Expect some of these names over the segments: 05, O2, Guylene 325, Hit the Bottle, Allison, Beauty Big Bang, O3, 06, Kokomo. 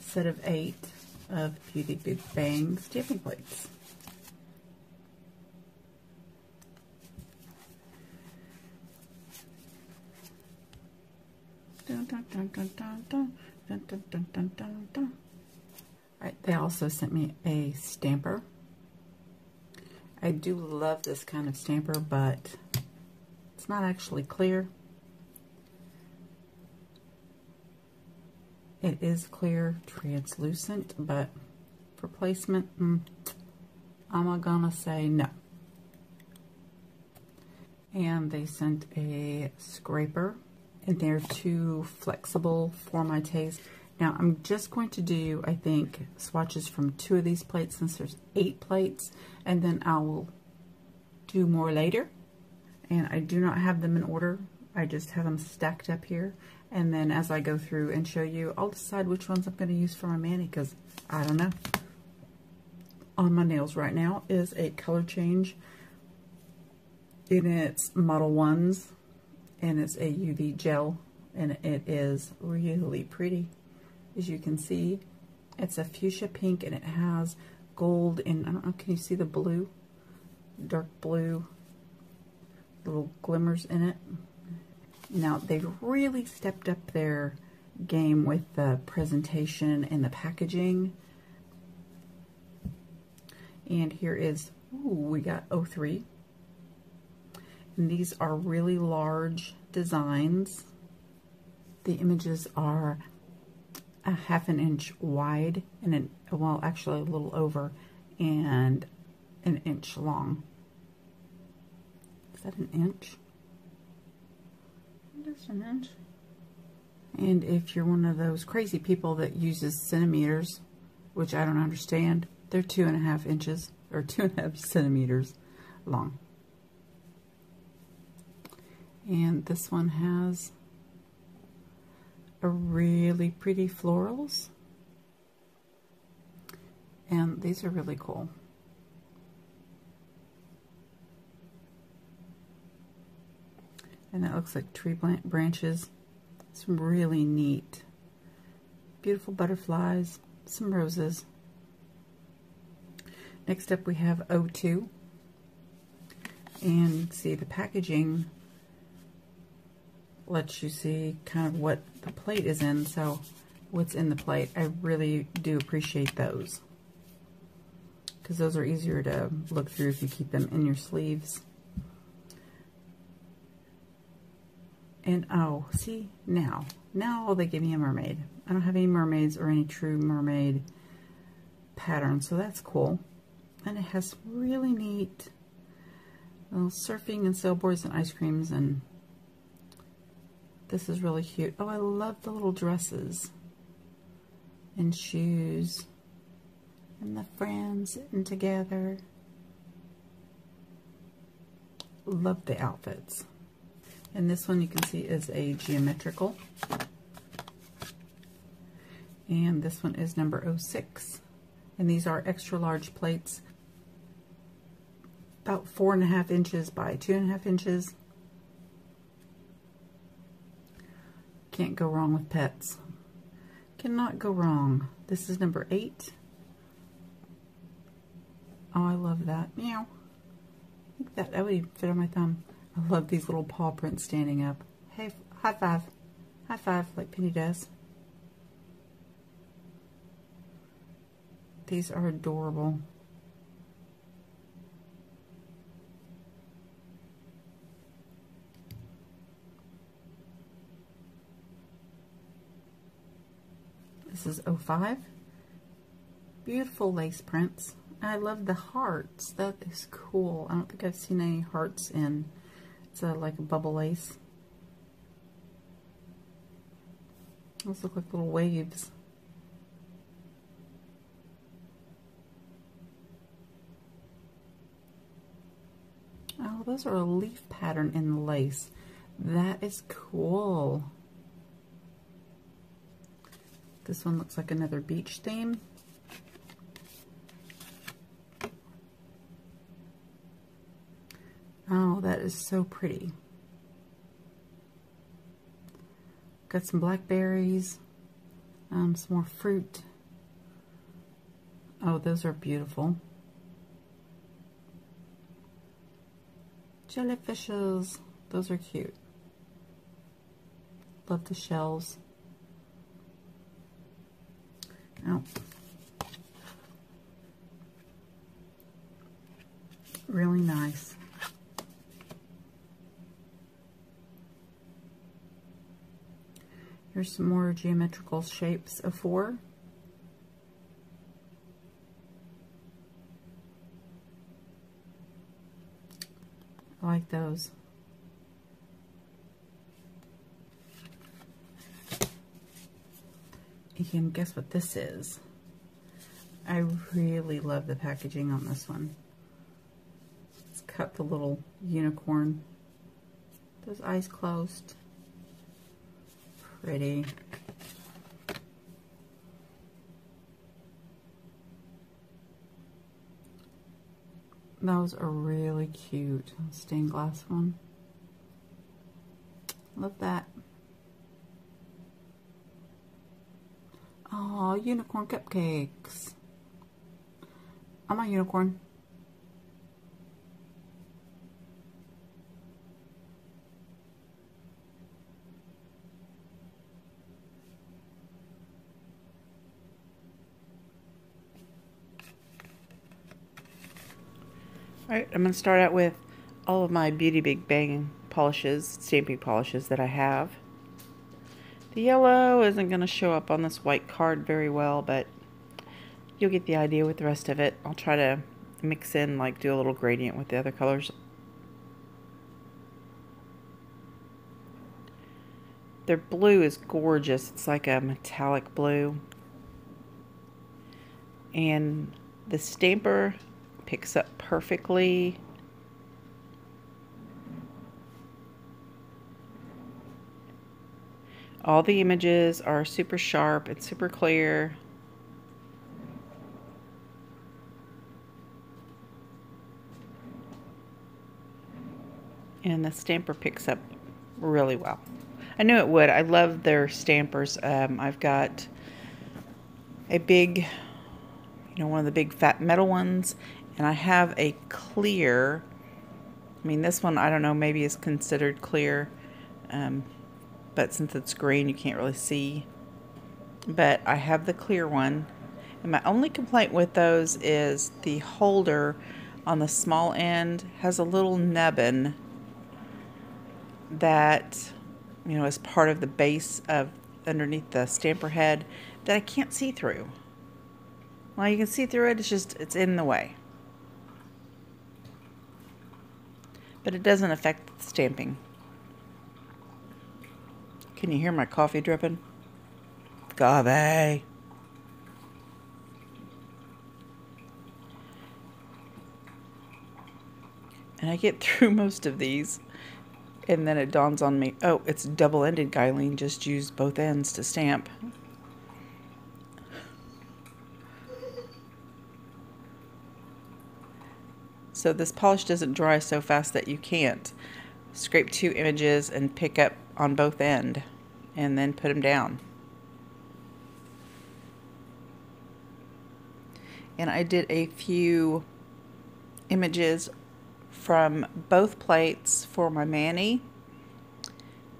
Set of 8 of Beauty Big Bang stamping plates. Dun, dun, dun, dun, dun, dun, dun, dun, dun, dun, dun. All right, they also sent me a stamper. I do love this kind of stamper, but it's not actually clear. It is clear, translucent, but for placement, I'm gonna say no. And they sent a scraper, and they're too flexible for my taste. Now I'm just going to do, I think, swatches from 2 of these plates since there's 8 plates, and then I will do more later. And I do not have them in order. I just have them stacked up here, and then as I go through and show you, I'll decide which ones I'm going to use for my mani, because I don't know. On my nails right now is a color change, and it's Model 1s, and it's a UV gel, and it is really pretty. As you can see, it's a fuchsia pink, and it has gold, and I don't know, can you see the blue? Dark blue, little glimmers in it. Now, they've really stepped up their game with the presentation and the packaging. And here is, we got O3. And these are really large designs. The images are a half an inch wide and well, actually a little over, and an inch long. Is that an inch? Just an inch. And if you're one of those crazy people that uses centimeters, which I don't understand, they're 2.5 inches or 2.5 centimeters long. And this one has a really pretty florals, and these are really cool. And that looks like tree branches, some really neat, beautiful butterflies, some roses. Next up we have O2, and you can see the packaging lets you see kind of what the plate is in, so what's in the plate. I really do appreciate those, because those are easier to look through if you keep them in your sleeves. And oh, see, now they give me a mermaid. I don't have any mermaids or any true mermaid pattern, so that's cool. And it has really neat little surfing and sailboards and ice creams, and this is really cute. Oh, I love the little dresses and shoes and the friends sitting together. Love the outfits. And this one you can see is a geometrical. And this one is number 06. And these are extra large plates, about 4.5 inches by 2.5 inches. Can't go wrong with pets. Cannot go wrong. This is number 8. Oh, I love that. Meow. I think that would even fit on my thumb. I love these little paw prints standing up. Hey, high five. High five, like Penny does. These are adorable. This is 05. Beautiful lace prints. I love the hearts. That is cool. I don't think I've seen any hearts in. It's like a bubble lace. Those look like little waves. Oh, those are a leaf pattern in the lace. That is cool. This one looks like another beach theme. Oh, that is so pretty. Got some blackberries, Some more fruit. Oh, those are beautiful. Jellyfishes. Those are cute. Love the shells. Oh. Really nice. Here's some more geometrical shapes of 04. I like those. You can guess what this is. I really love the packaging on this one. It's cut the little unicorn. Those eyes closed. Pretty. Those are really cute. Stained glass one. Love that. Oh, unicorn cupcakes. I'm a unicorn. Alright, I'm going to start out with all of my Beauty Big Bang polishes, stamping polishes that I have. The yellow isn't going to show up on this white card very well, but you'll get the idea with the rest of it. I'll try to mix in, like do a little gradient with the other colors. Their blue is gorgeous. It's like a metallic blue. And the stamper picks up perfectly. All the images are super sharp and super clear. And the stamper picks up really well. I knew it would. I love their stampers. I've got a big, one of the big fat metal ones. And I have a clear, this one, I don't know, maybe is considered clear, but since it's green, you can't really see. But I have the clear one. And my only complaint with those is the holder on the small end has a little nubbin that, is part of the base of underneath the stamper head that I can't see through. Well, you can see through it, it's just, it's in the way. But it doesn't affect the stamping. Can you hear my coffee dripping? Coffee! And I get through most of these, and then it dawns on me, oh, it's double-ended guylene, just use both ends to stamp. So this polish doesn't dry so fast that you can't scrape two images and pick up on both ends and then put them down. And I did a few images from both plates for my Manny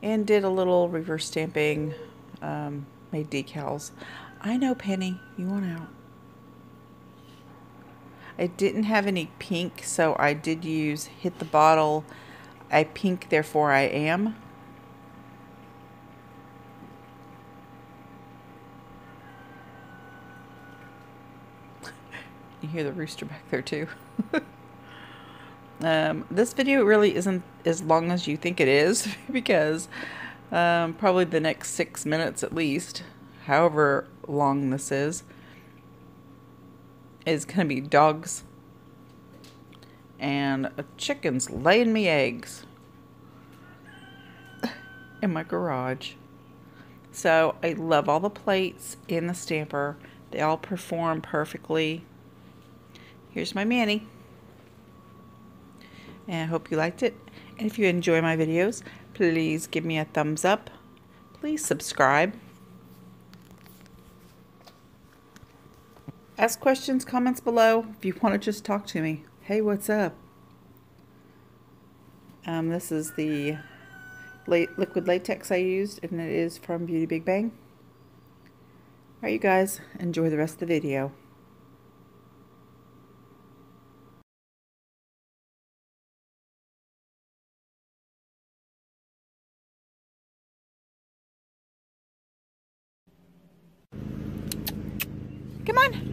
and did a little reverse stamping, made decals. I know, Penny, you want out. I didn't have any pink, so I did use Hit the Bottle, I Pink Therefore I Am. You hear the rooster back there too. This video really isn't as long as you think it is, because probably the next 6 minutes at least, however long this is going to be dogs and chickens laying me eggs in my garage. So I love all the plates in the stamper. They all perform perfectly. Here's my Manny. And I hope you liked it. And if you enjoy my videos, please give me a thumbs up. Please subscribe. Ask questions, comments below if you want to just talk to me. Hey, what's up? This is the liquid latex I used, and it is from Beauty Big Bang. All right, you guys, enjoy the rest of the video. Come on.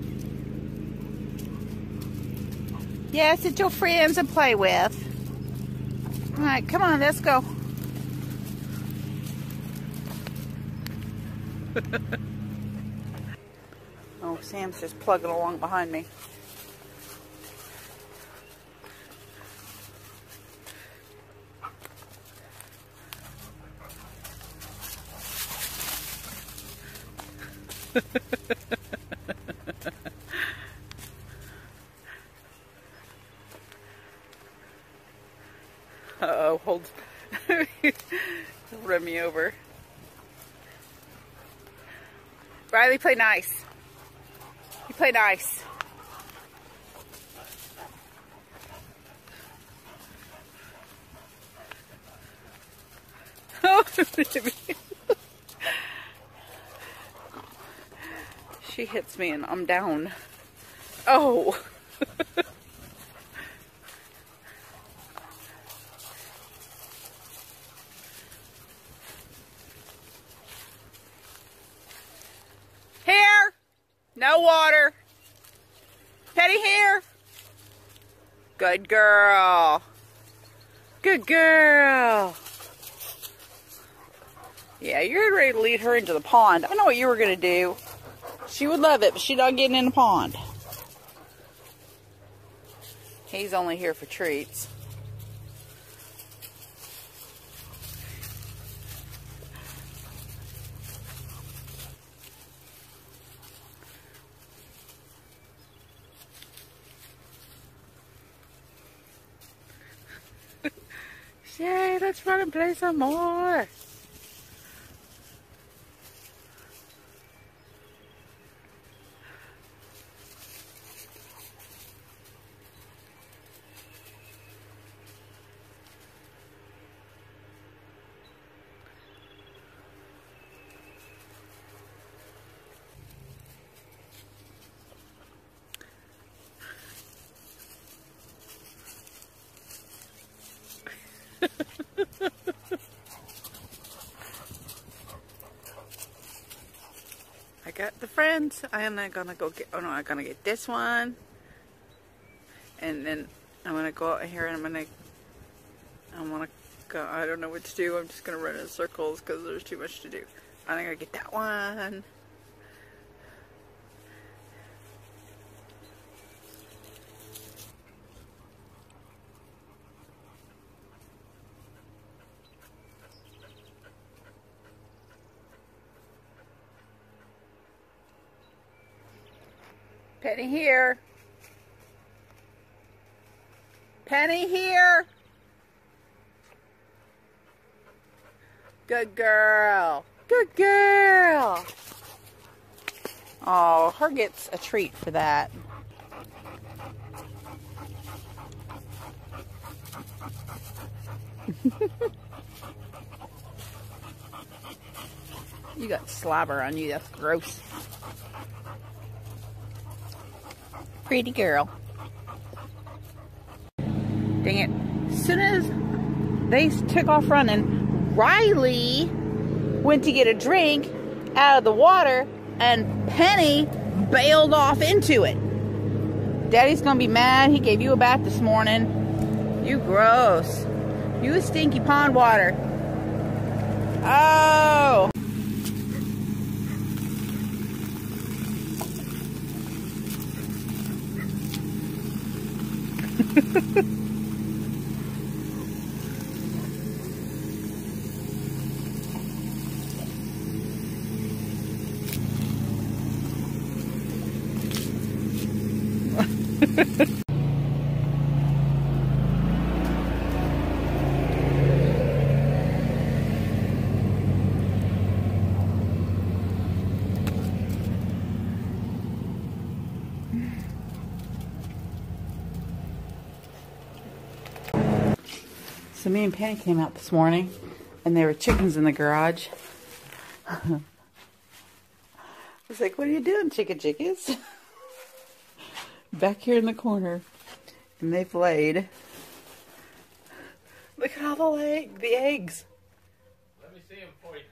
Yes, it's your friends and play with. All right, come on, let's go. Oh, Sam's just plugging along behind me. Uh-oh, holds run me over. Riley, play nice. You play nice. Oh, she hits me and I'm down. Oh. No water. Teddy, here. Good girl. Good girl. Yeah, you're ready to lead her into the pond. I know what you were going to do. She would love it, but she's not getting in the pond. He's only here for treats. Yay, let's run and play some more. I got the friends. I am not gonna go get, oh no, I'm gonna get this one. And then I'm gonna go out here and I'm gonna go, I don't know what to do. I'm just gonna run in circles because there's too much to do. I'm gonna get that one. Penny here. Penny here. Good girl. Good girl. Oh, her gets a treat for that. You got slobber on you. That's gross. Pretty girl. Dang it. As soon as they took off running, Riley went to get a drink out of the water and Penny bailed off into it. Daddy's gonna be mad. He gave you a bath this morning. You gross. You a stinky pond water. Oh. So me and Penny came out this morning, and there were chickens in the garage. I was like, what are you doing, chickas? Back here in the corner. And they've laid. Look at all the eggs. Let me see them for you.